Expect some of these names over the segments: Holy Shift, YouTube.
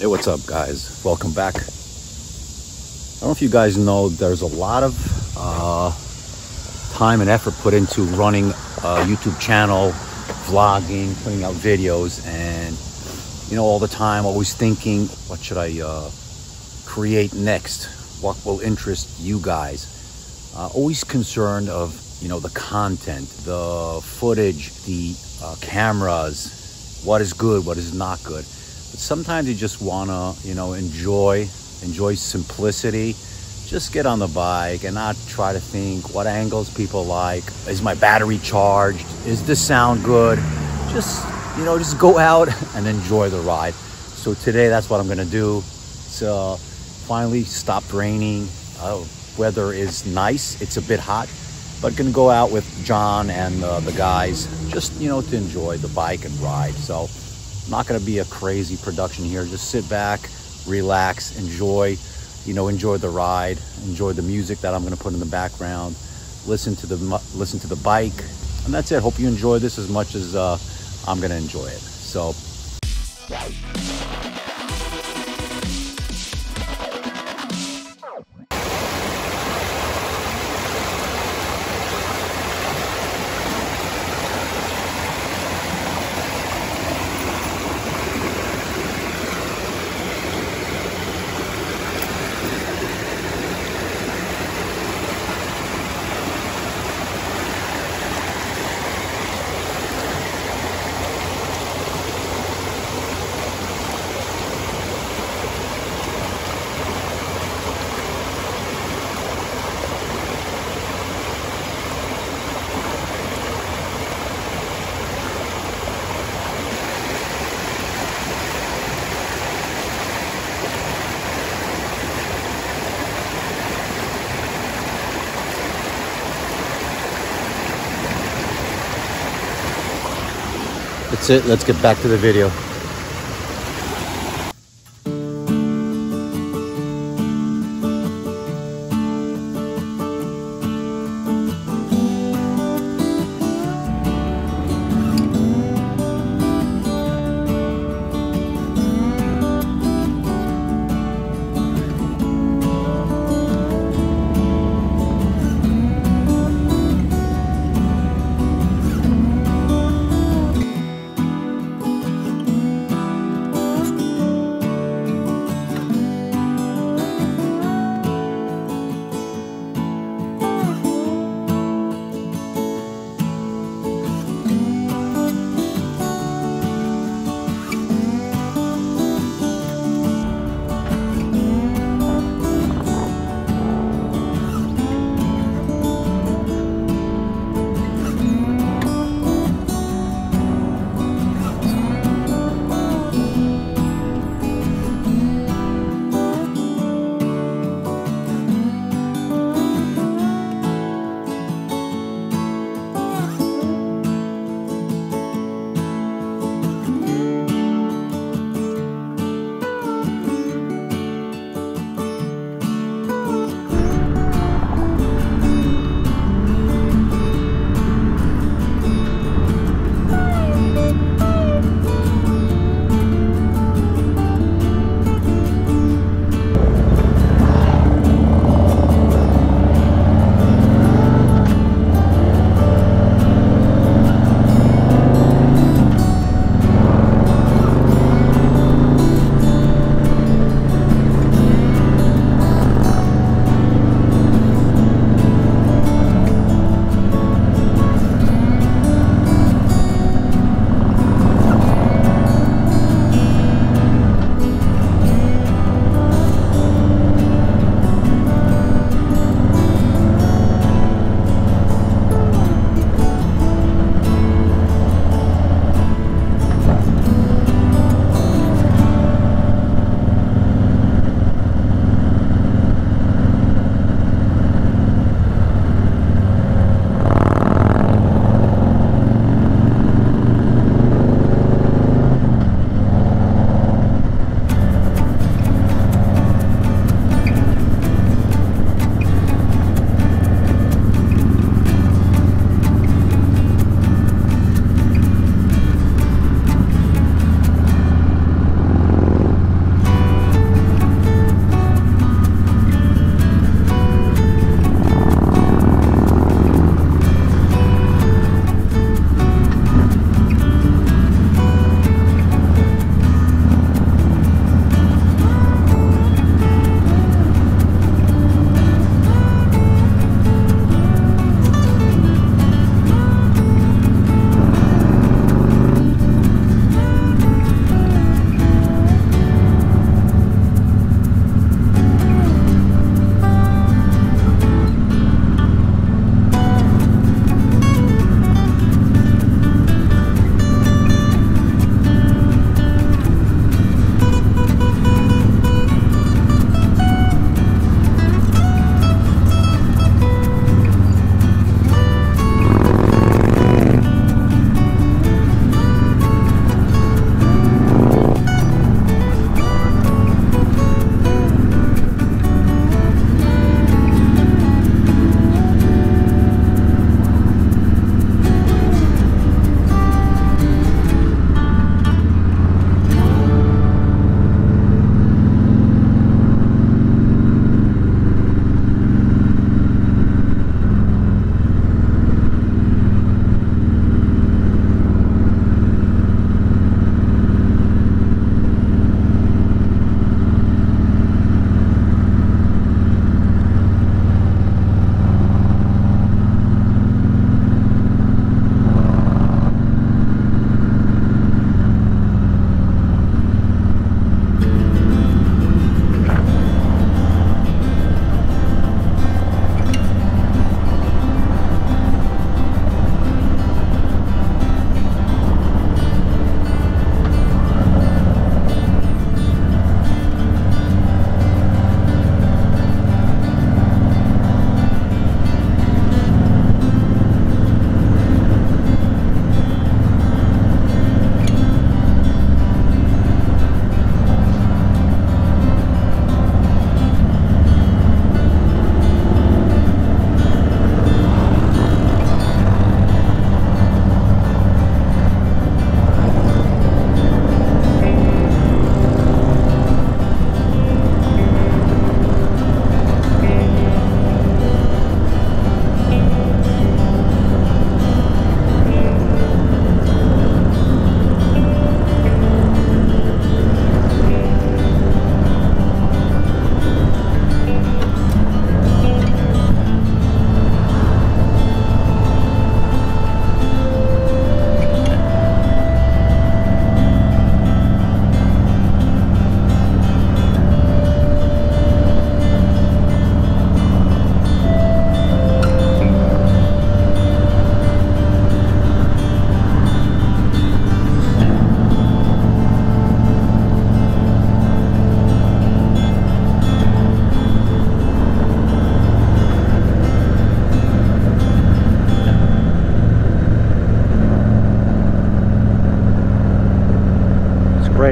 Hey, what's up guys, welcome back. I don't know if you guys know, there's a lot of time and effort put into running a YouTube channel, vlogging, putting out videos, and you know, all the time always thinking, what should I create next, what will interest you guys, always concerned of, you know, the content, the footage, the cameras, what is good, what is not good. But sometimes you just want to, you know, enjoy simplicity. Just get on the bike and not try to think what angles people like. Is my battery charged? Is this sound good? Just, you know, just go out and enjoy the ride. So today, that's what I'm going to do. So finally stopped raining. Weather is nice. It's a bit hot, but going to go out with John and the guys just, you know, to enjoy the bike and ride. So not going to be a crazy production here. Just sit back, relax, enjoy, you know, enjoy the ride, enjoy the music that I'm going to put in the background, listen to the bike, and that's it. Hope you enjoy this as much as I'm going to enjoy it. So that's it, let's get back to the video.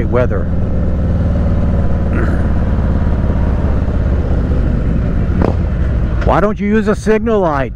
great weather. Why don't you use a signal light?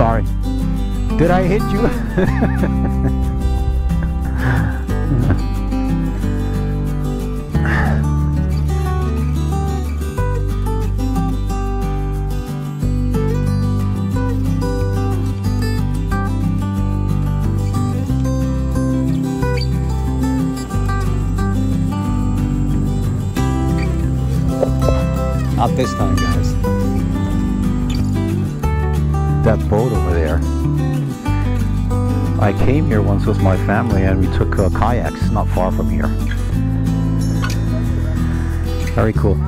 sorry. Did I hit you? Not this time, guys. That boat over there. I came here once with my family and we took kayaks not far from here. Very cool.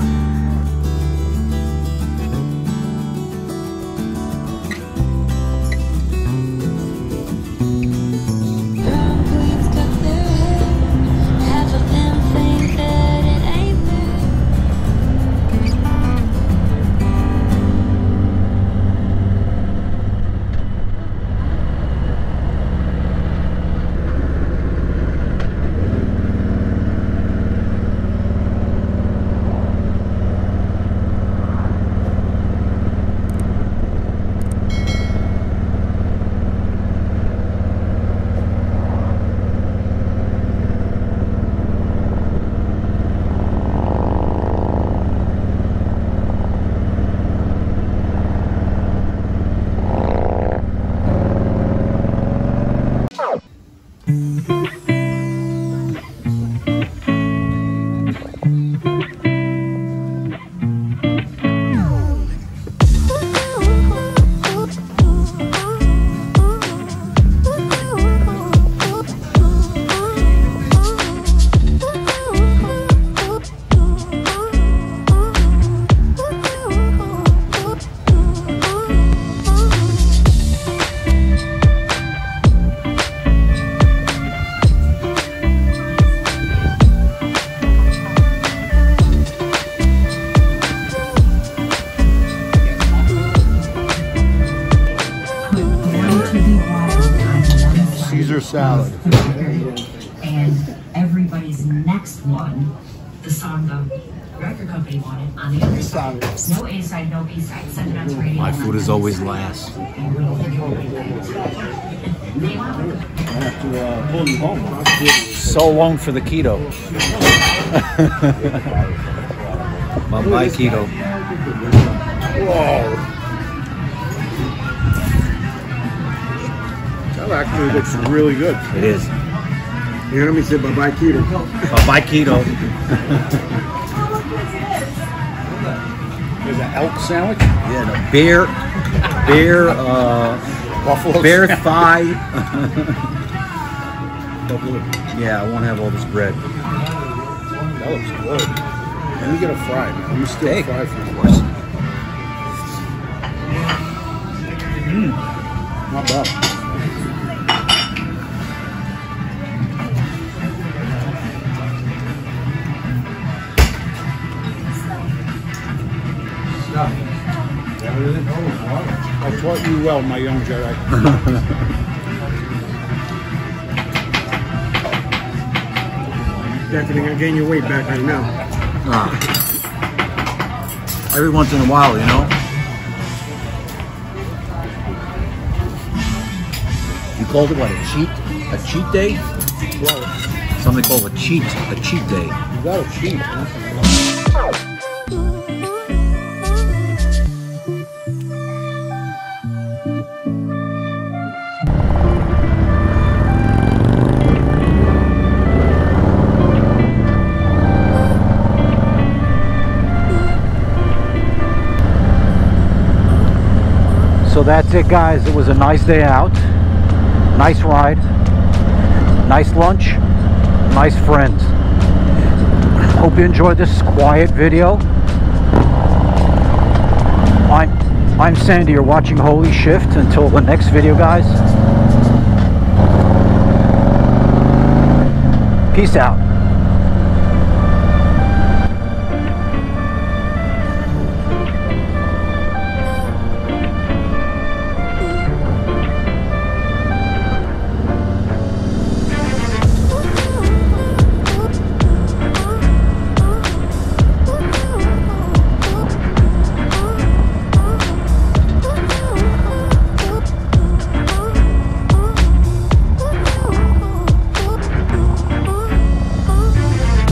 Salad. And everybody's next one, the song the record company wanted on the other side. No A side, no B side. Send it out to radio. My food is always last. So long for the keto. Bye bye, keto. Whoa. That actually looks really good. It is. You heard me say bye-bye keto. Bye-bye keto. There's an elk sandwich? Yeah, the bear thigh. Yeah, I won't have all this bread. That looks good. Let me get a fry. Let me steal a fry for you. Not bad. I taught you well, my young Jedi. Definitely gonna gain your weight back right now. Every once in a while, you know. You called it what, a cheat? A cheat day? Well, something called a cheat day. You gotta cheat. So that's it, guys. It was a nice day out, nice ride, nice lunch, nice friends. Hope you enjoyed this quiet video. I'm Sandy. You're watching Holy Shift. Until the next video, guys. Peace out.